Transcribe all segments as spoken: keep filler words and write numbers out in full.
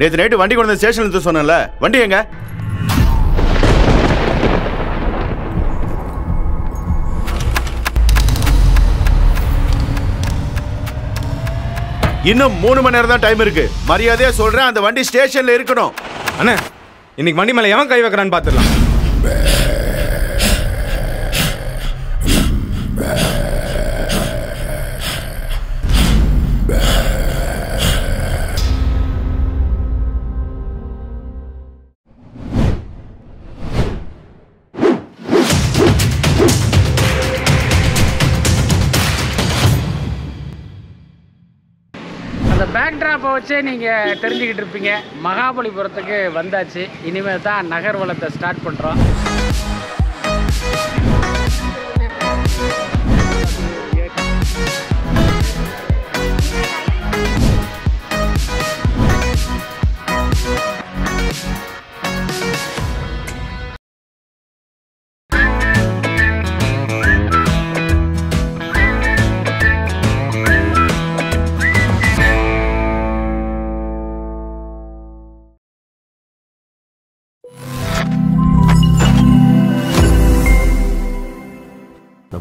நேத்து நைட் வண்டி கொண்டு வந்து ஸ்டேஷன்ல இருந்து சொன்னேன்ல, வண்டி எங்க? இன்னும் மூணு மணி நேரம் தான் டைம் இருக்கு. மரியாதையா சொல்றேன், அந்த வண்டி ஸ்டேஷன்ல இருக்கணும். அண்ணா, இன்னைக்கு வண்டி மேல எவன் கை வைக்கிறான்னு பாத்துடலாம். பேக்ட்ராப்பை வச்சு நீங்கள் தெரிஞ்சுக்கிட்டு இருப்பீங்க, மகாபலிபுரத்துக்கு வந்தாச்சு. இனிமேல் தான் நகர்வலத்தை ஸ்டார்ட் பண்ணுறோம்.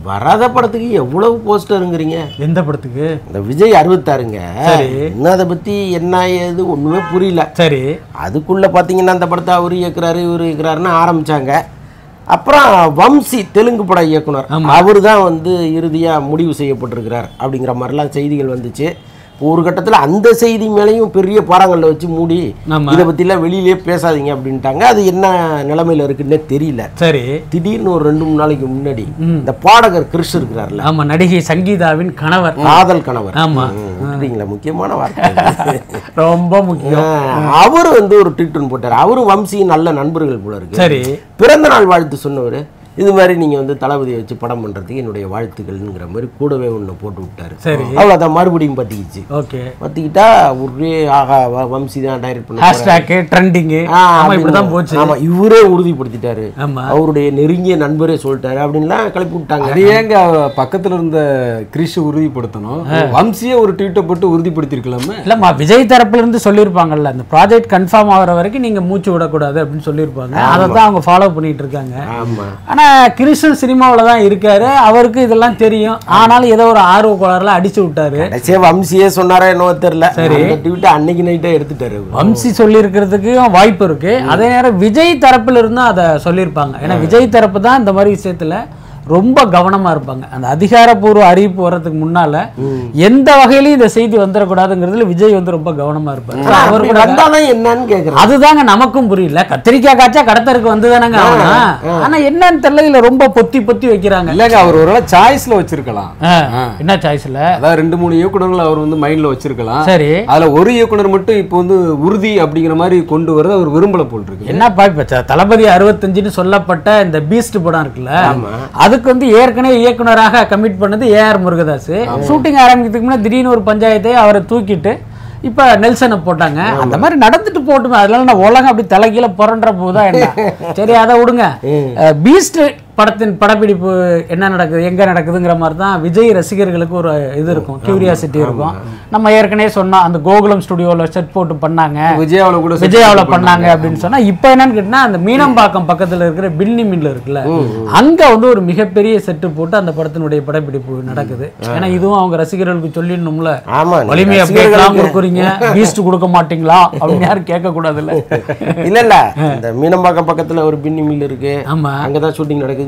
வராத படத்துக்கு எவ்வளவு போஸ்டருங்கிறீங்க? எந்த படத்துக்கு? இந்த விஜய் அறுபத்தாறுங்க. இன்னும் அதை பற்றி என்ன ஏது ஒன்றுமே புரியல. சரி, அதுக்குள்ளே பார்த்தீங்கன்னா அந்த படத்தை அவர் இயக்குறாரு இவர் இயக்குறாருன்னு ஆரம்பித்தாங்க. அப்புறம் வம்சி தெலுங்கு பட இயக்குனர், அவர் தான் வந்து இறுதியாக முடிவு செய்யப்பட்டிருக்கிறார் அப்படிங்கிற மாதிரிலாம் செய்திகள் வந்துச்சு. ஒரு கட்டத்தில் அந்த செய்தி மேலேயும் பெரிய பாறாங்கல்ல வச்சு மூடி இதை பற்றிலாம் வெளியிலே பேசாதீங்க அப்படின்ட்டாங்க. அது என்ன நிலைமையில் இருக்குன்னே தெரியல. சரி, திடீர்னு ஒரு ரெண்டு மூணு நாளைக்கு முன்னாடி இந்த பாடகர் கிறிஷ் இருக்கிறார்ல, ஆமாம், நடிகை சங்கீதாவின் கணவர், காதல் கணவர், ஆமாம், முக்கியமான வார்த்தை, ரொம்ப முக்கியம். அவர் வந்து ஒரு ட்வீட் போட்டார். அவரும் வம்சியின் நல்ல நண்பர்கள் போல இருக்கு. சரி, பிறந்த நாள் வாழ்த்து சொன்னவர், இது மாதிரி நீங்கள் வந்து தளபதியை வச்சு படம் பண்ணுறதுக்கு என்னுடைய வாழ்த்துக்கள்ங்கிற மாதிரி கூடவே ஒன்று போட்டு விட்டாரு. சரி, அவ்வளோ அதை மறுபடியும் பற்றிக்கிச்சு. ஓகே, பற்றிக்கிட்டா ஒரே ஆகா வம்சி தான் டைரக்ட் பண்ண ஹேஷ்டாக் ட்ரெண்டிங்கு. ஆமாம், இவரே உறுதிப்படுத்திட்டாரு, அவருடைய நெருங்கிய நண்பரே சொல்லிட்டாரு அப்படின்லாம் கிளப்பி விட்டாங்க. அது ஏங்க பக்கத்தில் இருந்த கிறிஷ் உறுதிப்படுத்தணும், வம்சியை ஒரு ட்வீட்டை போட்டு உறுதிப்படுத்திருக்கலாமே. இல்லைம்மா, விஜய் தரப்புலேருந்து சொல்லியிருப்பாங்கல்ல, அந்த ப்ராஜெக்ட் கன்ஃபார்ம் ஆகிற வரைக்கும் நீங்கள் மூச்சு விடக்கூடாது அப்படின்னு சொல்லியிருப்பாங்க. அதை தான் அவங்க ஃபாலோ பண்ணிகிட்டு இருக்காங்க. ஆமாம், கிறிஸ்டன் சினிமாவில் தான் இருக்காரு, அவருக்கு இதெல்லாம் தெரியும். ஆனாலும் ஏதோ ஒரு ஆர்வ கோளாறுல அடிச்சு விட்டாரு. வம்சியே சொன்னாரா என்னவோ தெரியல. சரி, அன்னைக்கு நைட்டே எடுத்துட்டாரு. வம்சி சொல்லி இருக்கிறதுக்கு வாய்ப்பு இருக்கு. அதே நேரம் விஜய் தரப்புல இருந்தா அதை சொல்லியிருப்பாங்க. ஏன்னா விஜய் தரப்பு தான் இந்த மாதிரி விஷயத்துல ரொம்ப கவனமா இருப்பாங்க. அந்த அதிகாரப்பூர்வ அறிவிப்பு வர்றதுக்கு முன்னால எந்த வகையிலும் இந்த செய்தி வந்துடக்கூடாதுங்கிறதுல விஜய் வந்து ரொம்ப கவனமா இருப்பாங்க. அவருக்கு என்னன்னு கேக்குறேன், அதுதாங்க நமக்கும் புரியல. கத்திரிக்காய் காய்ச்சா கடத்தருக்கு வந்துதானங்க. ஆனா என்னன்னு தெரியல, இல்ல ரொம்ப பொத்தி பொத்தி வைக்கிறாங்க. இல்லங்க, அவர் ஒரு சாய்ஸ்ல வச்சிருக்கலாம். என்ன சாய்ஸ்ல? அதாவது ரெண்டு மூணு இயக்குநர்கள் அவர் வந்து மைண்ட்ல வச்சிருக்கலாம். சரி, அதுல ஒரு இயக்குனர் மட்டும் இப்போ வந்து உறுதி அப்படிங்கிற மாதிரி கொண்டு வரது அவர் விரும்பல போல் இருக்கு. என்ன பாய்ப்பா, தளபதி அறுபத்தஞ்சுன்னு சொல்லப்பட்ட இந்த பீஸ்ட் படம் இருக்குல்ல, அது வந்து ஏற்கனவே இயக்குனராக கமிட் பண்ணது ஏ ஆர் முருகதாஸ். ஷூட்டிங் ஆரம்பிக்கிறதுக்கு முன்னாடி திடீர்னு ஒரு பஞ்சாயத்தை அவரை தூக்கிட்டு இப்ப நெல்சனை போட்டாங்க. அந்த மாதிரி நடந்துட்டு போட்டுமே, அதனால நான் உலகம் அப்படி தலைகீழ புரண்ட போதா என்ன. சரி, அதை விடுங்க. பீஸ்ட் படத்தின் படப்பிடிப்பு என்ன நடக்குது எங்க நடக்குதுங்கிற மாதிரி தான் விஜய் ரசிகர்களுக்கு ஒரு இது இருக்கும், கியூரியாசிட்டி இருக்கும். நம்ம ஏற்கனவே சொன்னா அந்த கோகுலம் ஸ்டுடியோல செட் போட்டு பண்ணாங்க, விஜயாவில கூட விஜயாவில பண்ணாங்க அப்படின்னு சொன்னா. இப்ப என்னன்னு கேட்டா அந்த மீனம்பாக்கம் பக்கத்துல இருக்கிற பில்லி மில்ல இருக்குல்ல, அங்க வந்து ஒரு மிகப்பெரிய செட்டு போட்டு அந்த படத்தினுடைய படப்பிடிப்பு நடக்குது. ஏன்னா இதுவும் அவங்க ரசிகர்களுக்கு சொல்லிடணும்ல, வலிமையா கொடுக்குறீங்க பீஸ்ட் கொடுக்க மாட்டீங்களா அப்படின்னு யாரும் கேட்க கூடாது. இல்ல இல்ல இல்ல இந்த மீனம்பாக்கம் பக்கத்துல ஒரு பில்லி மில் இருக்கு, ஆமா, அங்கதான் ஷூட்டிங் நடக்குது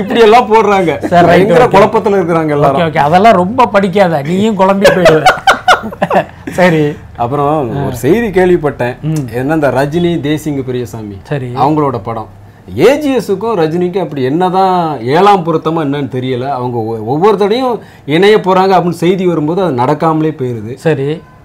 இப்படி எல்லாம் போடுறாங்க, குழப்பத்துல இருக்கிறாங்க எல்லாரும். அதெல்லாம் ரொம்ப படிக்காத, நீயும் குழம்பி போயிடுவ. சரி, அப்புறம் ஒரு செய்தி கேள்விப்பட்டேன், என்ன இந்த ரஜினி தேசிங்க பெரியசாமி அவங்களோட படம் ஏஜிஎஸ்க்கும் ரஜினிக்கும் அப்படி என்னதான் ஏழாம் பொருத்தமா என்னன்னு தெரியல. அவங்க ஒவ்வொருத்தடையும் இணைய போறாங்க அப்படின்னு செய்தி வரும்போது அது நடக்காமலே போயிருது. சரி,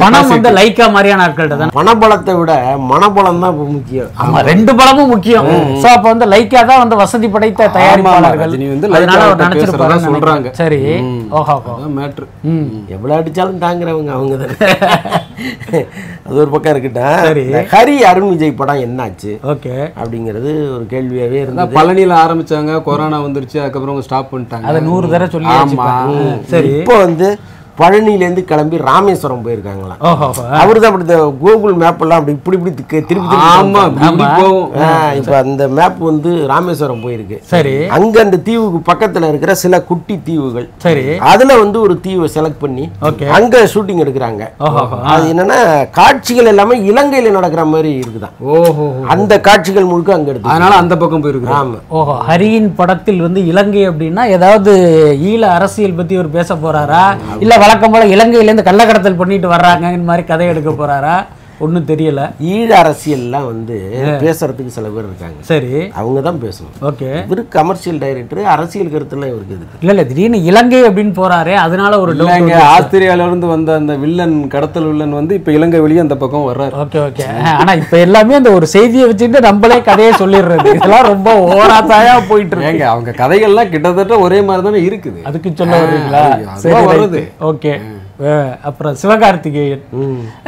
பணம் வந்து லைக்கா மாதிரியான ஆட்கள்கிட்ட தான். பணபலத்தை விட மனபலம் தான் இப்போ முக்கியம். ஆமா, ரெண்டு பலமும் முக்கியம். ஸோ அப்போ வந்து லைக்கா தான் வந்து வசதி படைத்த தயாரிப்பாளர்கள் நினைச்சிருப்பாங்க சொல்றாங்க. சரி, ஓஹோ, மேட்ரு எவ்வளோ அடிச்சாலும் தாங்குறவங்க அவங்க தான். அது ஒரு பக்கம் இருக்கட்டும். ஹரி அருண் விஜய் படம் என்னாச்சு ஓகே அப்படிங்கிறது ஒரு கேள்வியாவே இருந்தா. பழனியில ஆரம்பிச்சாங்க, கொரோனா வந்துருச்சு, அதுக்கப்புறம் ஸ்டாப் பண்ணிட்டாங்க. அதை நூறு தடவை சொல்லி சரி இப்போ வந்து பழனியிலேருந்து கிளம்பி ராமேஸ்வரம் போயிருக்காங்களா. அவரு தான் அப்படி கூகுள் மேப் எல்லாம் அப்படி இப்படி இப்படி திருப்பி இப்போ அந்த மேப் வந்து ராமேஸ்வரம் போயிருக்கு. சரி, அங்க அந்த தீவுக்கு பக்கத்துல இருக்கிற சில குட்டி தீவுகள், சரி அதுல வந்து ஒரு தீவை செலக்ட் பண்ணி அங்க ஷூட்டிங் எடுக்கிறாங்க. அது என்னன்னா காட்சிகள் எல்லாமே இலங்கையில நடக்கிற மாதிரி இருக்குதான். ஓஹோ, அந்த காட்சிகள் முழுக்க அங்க இருக்கு, அதனால அந்த பக்கம் போயிருக்கு. ஆமா, ஓஹோ. ஹரியின் படத்தில் வந்து இலங்கை அப்படின்னா ஏதாவது ஈழ அரசியல் பத்தி ஒரு பேச போறாரா, இல்ல வழக்கம் போல இலங்கையிலேருந்து கள்ளக்கடத்தல் பண்ணிட்டு வர்றாங்கன்னு மாதிரி கதை எடுக்க போறாரா, ஒன்றும் தெரியல. ஈழ அரசியல்லாம் வந்து பேசுறதுக்கு சில பேர் இருக்காங்க. சரி, அவங்க தான் பேசணும். ஓகே, இவரு கமர்ஷியல் டைரக்டர், அரசியல் கருத்துலாம் இருக்குது. இல்லை இல்லை, திடீர்னு இலங்கை அப்படின்னு போறாரு, அதனால ஒரு இலங்கை. ஆஸ்திரேலியாவிலிருந்து வந்த அந்த வில்லன், கடத்தல் வில்லன் வந்து இப்போ இலங்கை வெளியே அந்த பக்கம் வர்றாரு. Okay okay. ஆனால் இப்போ எல்லாமே அந்த ஒரு செய்தியை வச்சுட்டு நம்மளே கதையை சொல்லிடுறது, இதெல்லாம் ரொம்ப ஓராத்தாயா போயிட்டு இருக்காங்க. அவங்க கதைகள்லாம் கிட்டத்தட்ட ஒரே மாதிரி தானே இருக்குது, அதுக்கு சொல்ல வருவீங்களா? சரி, வருது. ஓகே, அப்புறம் சிவகார்த்திகேயன்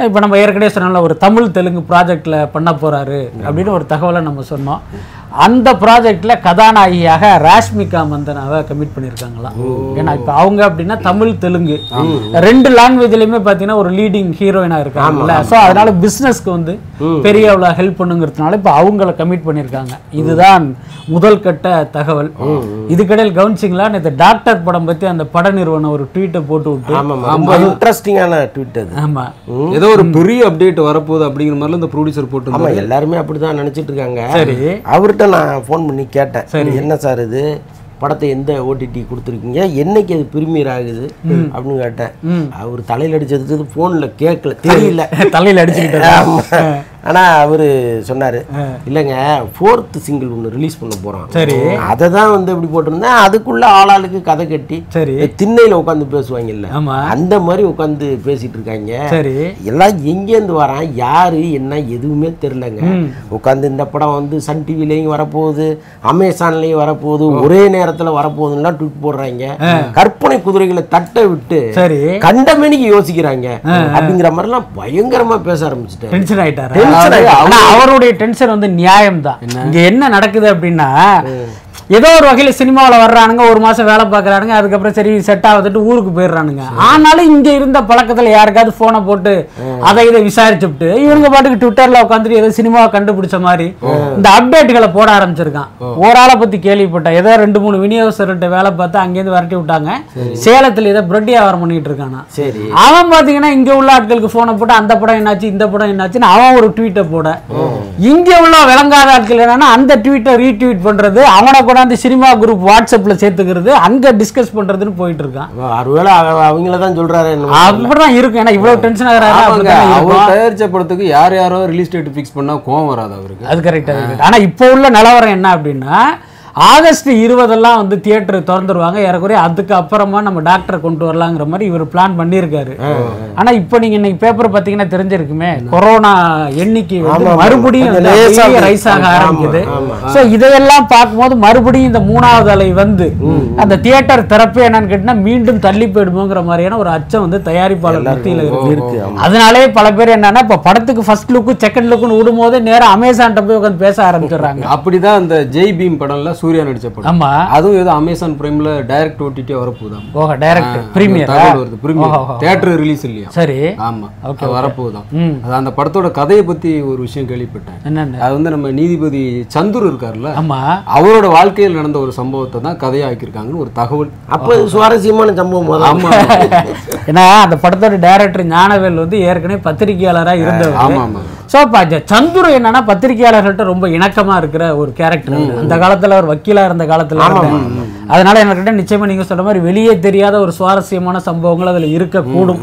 இப்போ நம்ம ஏற்கனவே சொன்ன ஒரு தமிழ் தெலுங்கு ப்ராஜெக்டில் பண்ண போகிறாரு அப்படின்னு ஒரு தகவலை நம்ம சொன்னோம். அந்த ப்ராஜெக்டில் கதாநாயகியாக ராஷ்மிகா மந்தனாவை கமிட் பண்ணியிருக்காங்களா. ஏன்னா இப்போ அவங்க அப்படின்னா தமிழ் தெலுங்கு ரெண்டு லாங்குவேஜ்லையுமே பார்த்தீங்கன்னா ஒரு லீடிங் ஹீரோயினாக இருக்காங்கல்ல. ஸோ அதனால பிஸ்னஸ்க்கு வந்து பெரிய அவ்வளோ ஹெல்ப் பண்ணுங்கிறதுனால இப்போ அவங்கள கமிட் பண்ணியிருக்காங்க. இதுதான் முதல் கட்ட தகவல். இதுக்கடையில் கவனிச்சிங்களா, இந்த டாக்டர் படம் பற்றி அந்த பட நிறுவனம் ஒரு ட்வீட்டை போட்டு விட்டு இன்ட்ரெஸ்டிங்கான ட்வீட் அது. ஆமாம், ஏதோ ஒரு பெரிய அப்டேட் வரப்போகுது அப்படிங்கிற மாதிரிலாம் இந்த ப்ரொடியூசர் போட்டு எல்லாருமே அப்படி தான் நினச்சிட்டு இருக்காங்க. சரி, அவர்கிட்ட நான் ஃபோன் பண்ணி கேட்டேன், சரி என்ன சார் இது படத்தை எந்த ஓடிடி கொடுத்துருக்கீங்க, என்னைக்கு அது பிரிமியர் ஆகுது அப்படின்னு கேட்டேன். அவர் தலையில் அடிச்சது ஃபோனில் கேட்கல, தெரியல தலையில் அடிச்சுக்கிட்ட. ஆனால் அவர் சொன்னார், இல்லைங்க ஃபோர்த்து சிங்கிள் ஒன்று ரிலீஸ் பண்ண போகிறோம். சரி, அதை தான் வந்து இப்படி போட்டிருந்தேன். அதுக்குள்ளே ஆளாளுக்கு கதை கட்டி சரி திண்ணையில் உட்காந்து பேசுவாங்கல்ல, அந்த மாதிரி உட்காந்து பேசிகிட்டு இருக்காங்க. சரி, எல்லாம் எங்கேருந்து வரான், யார் என்ன எதுவுமே தெரிலங்க. உட்காந்து இந்த படம் வந்து சன் டிவிலையும் வரப்போகுது, அமேசான்லேயும் வரப்போகுது, ஒரே நேரத்தில் வரப்போகுதுன்னா ட்விட் போடுறாங்க. கற்பனை குதிரைகளை தட்ட விட்டு சரி கண்டமேனிக்கு யோசிக்கிறாங்க அப்படிங்கிற மாதிரிலாம் பயங்கரமாக பேச ஆரம்பிச்சுட்டேன். டென்ஷன் ஆகிட்டாரு. அவருடைய டென்ஷன் வந்து நியாயம்தான். இங்க என்ன நடக்குது அப்படின்னா, ஏதோ ஒரு வகையில சினிமாவில் வர்றானுங்க, ஒரு மாசம் வேலை பார்க்குறானுங்க, அதுக்கப்புறம் சரி செட் ஆகுதுட்டு ஊருக்கு போயிடுறானுங்க. ஆனாலும் இங்க இருந்த பழக்கத்துல யாருக்காவது போனை போட்டு அதை இதை விசாரிச்சுட்டு இவங்க பாட்டுக்கு ட்விட்டர்ல உட்காந்துட்டு ஏதோ சினிமாவை கண்டுபிடிச்ச மாதிரி இந்த அப்டேட்டுகளை போட ஆரம்பிச்சிருக்கான். ஒரு ஆளை பத்தி கேள்விப்பட்டேன், ஏதோ ரெண்டு மூணு விநியோகஸ்தர்கிட்ட வேலை பார்த்து அங்கேருந்து விரட்டி விட்டாங்க, சேலத்துல ஏதோ பிரெட் வியாபாரம் பண்ணிட்டு இருக்கானா. சரி, அவன் பாத்தீங்கன்னா இங்க உள்ள ஆட்களுக்கு போனை போட்டு அந்த படம் என்னாச்சு இந்த படம் என்னாச்சுன்னு அவன் ஒரு ட்வீட்டை போட, இங்க உள்ள விளங்காத ஆட்கள் என்னன்னா அந்த ட்வீட்டை ரீட்வீட் பண்றது, அவனை அந்த சினிமா குரூப் வாட்ஸ்அப்ல சேர்த்துக்கிறது, அங்க டிஸ்கஸ் பண்றதுன்னு போயிட்டு இருக்கான். ஒருவேளை அவங்கள தான் சொல்றாரு அப்படிதான் இருக்கும். ஏன்னா இவ்வளவு டென்ஷன் ஆகிறாரு. தயாரிச்ச படத்துக்கு யார் யாரோ ரிலீஸ் டேட் ஃபிக்ஸ் பண்ணா கோவம் வராது அவருக்கு, அது கரெக்டா. ஆனா இப்போ உள்ள நிலவரம் என்ன அப்படின்னா, ஆகஸ்ட் இருபதெல்லாம் வந்து தியேட்டர் திறந்துருவாங்க, ஏறக்குறைய அதுக்கு அப்புறமா நம்ம டாக்டரை கொண்டு வரலாங்கிற மாதிரி இவர் பிளான் பண்ணியிருக்காரு. ஆனால் இப்போ நீங்கள் இன்னைக்கு பேப்பர் பார்த்தீங்கன்னா தெரிஞ்சிருக்குமே, கொரோனா எண்ணிக்கை வந்து மறுபடியும் ரைஸ் ஆக ஆரம்பிக்குது. ஸோ இதையெல்லாம் பார்க்கும்போது மறுபடியும் இந்த மூணாவது அலை வந்து அந்த தியேட்டர் திறப்பு என்னன்னு கேட்டினா மீண்டும் தள்ளி போயிடுமோங்கிற மாதிரியான ஒரு அச்சம் வந்து தயாரிப்பாளர் மத்தியில் இருக்கு. அதனாலே பல பேர் என்னன்னா இப்போ படத்துக்கு ஃபர்ஸ்ட் லுக்கு செகண்ட் லுக்குன்னு விடும் போது நேரம் அமேசான் போய் உட்காந்து பேச ஆரம்பிச்சிடுறாங்க. அப்படிதான் அந்த ஜெய் பீம் படம்லாம் Suriya nadicha padam. Adhu edho Amazon Prime la direct O T T varapodam. Oh, direct premiere. Premiere. Theater release illaya. Sari. Amma. Okay. Varapodam. Adha andha padathoda kadhai patti oru vishayam kelvipatten. Enna? Adhu vandha nama needhipathi Chandru irkarla. Amma. Avaroda vaalkaiyil nadandha oru sambavatha dhaan kadhai aakirukanga oru thagaval. Appo suvarasiyamaana sambavam adhu. Amma. Enna andha padathoda director Gnanavel vandhu yerkane pathirikaiyalara irundhavar. So Chandru enna pathirikaiyalargalta romba inakama irukra oru character. அந்த காலத்துல ஒரு வக்கீலா இருந்த காலத்துல அதனால எனக்கு நிச்சயமா நீங்க சொல்ற மாதிரி வெளியே தெரியாத ஒரு சுவாரஸ்யமான சம்பவங்கள் அதுல இருக்க கூடும்.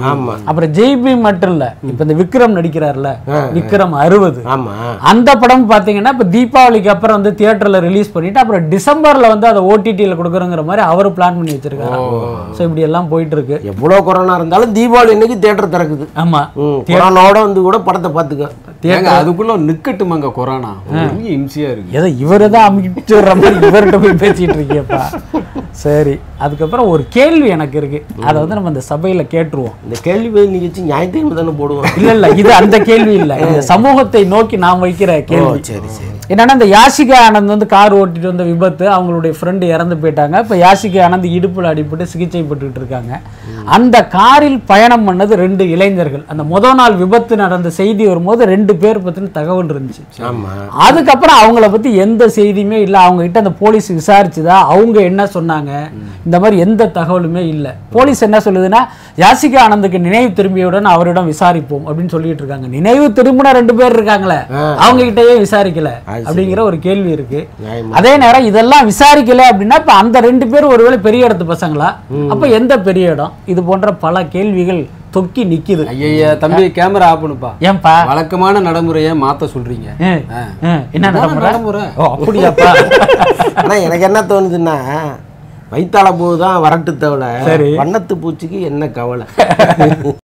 அப்புறம் ஜெய் பீம் மட்டும் இல்ல இப்ப இந்த விக்ரம் நடிக்கிறார்ல விக்ரம் அறுபது அந்த படம் பாத்தீங்கன்னா இப்ப தீபாவளிக்கு அப்புறம் வந்து தியேட்டர்ல ரிலீஸ் பண்ணிட்டு அப்புறம் டிசம்பர்ல வந்து அத O T T ல கொடுக்கறங்கற மாதிரி அவர் பிளான் பண்ணி வச்சிருக்காரு. சோ இப்படி எல்லாம் போயிட்டு இருக்கு. எவ்வளவு கொரோனா இருந்தாலும் தீபாவளி இன்னைக்கு தியேட்டர் திறக்குது. ஆமா. கொரோனாவோட வந்து கூட படத்தை பாத்துக்க. ஏங்க அதுக்குள்ள நிக்கட்டுமாங்க கொரோனா ரொம்ப இம்சியா இருக்கு. ஏதோ இவரேதான் அமிச்சிற மாதிரி இவர்ட்ட போய் பேசிட்டு இருக்கீங்கப்பா. சரி அதுக்கு அப்புறம் ஒரு கேள்வி எனக்கு இருக்கு. அத வந்து நம்ம இந்த சபையில கேட்றுவோம். இந்த கேள்வி நீங்க நியாயத்தையும் தான போடுவோம். இல்ல இல்ல இது அந்த கேள்வி இல்ல. இந்த சமூகத்தை நோக்கி நாம் வைக்கிற கேள்வி. சரி சரி. என்னன்னா இந்த யாஷிகா ஆனந்த் வந்து கார் ஓட்டிட்டு வந்த விபத்து அவங்களுடைய friend இறந்து போயிட்டாங்க. இப்ப யாஷிகா ஆனந்த் இடுப்புல அடிபட்டு சிகிச்சை பெற்றுட்டு இருக்காங்க. அந்த காரில் பயணம் பண்ணது ரெண்டு இளைஞர்கள். அந்த முதல் நாள் விபத்து நடந்த செய்தி வரும்போது ரெண்டு பேர் பத்தின தகவல் இருந்துச்சு. ஆமா. அதுக்கு அப்புறம் அவங்கள பத்தி எந்த செய்தியுமே இல்ல. அவங்க கிட்ட அந்த போலீஸ் விசாரிச்சதா அவங்க என்ன சொன்னாங்க இந்த மாதிரி எந்த தகவலுமே இல்ல. போலீஸ் என்ன சொல்லுதுன்னா யாஷிகா ஆனந்துக்கு நினைவு திரும்பியவுடன் அவரிடம் விசாரிப்போம் அப்படினு சொல்லிட்டு இருக்காங்க. நினைவு திரும்பின ரெண்டு பேர் இருக்காங்களே அவங்க கிட்டயே விசாரிக்கல அப்படிங்கற ஒரு கேள்வி இருக்கு. அதே நேரம் இதெல்லாம் விசாரிக்கல அப்படினா அப்ப அந்த ரெண்டு பேர் ஒருவேளை பெரிய இடத்து பசங்களா? அப்ப எந்த பெரிய இடம்? இது போன்ற பல கேள்விகள் தொக்கி நிக்குது. ஐயா தம்பி கேமரா ஆஃப் பண்ணுப்பா. ஏம்பா வழக்கமான நடைமுறையை மாத்த சொல்றீங்க. என்ன நடைமுறை? ஓ அப்படியாப்பா. ஆனா எனக்கு என்ன தோணுதுன்னா வைத்தாள போதுதான் வரட்டு தவளை வண்ணத்து பூச்சிக்கு என்ன கவலை.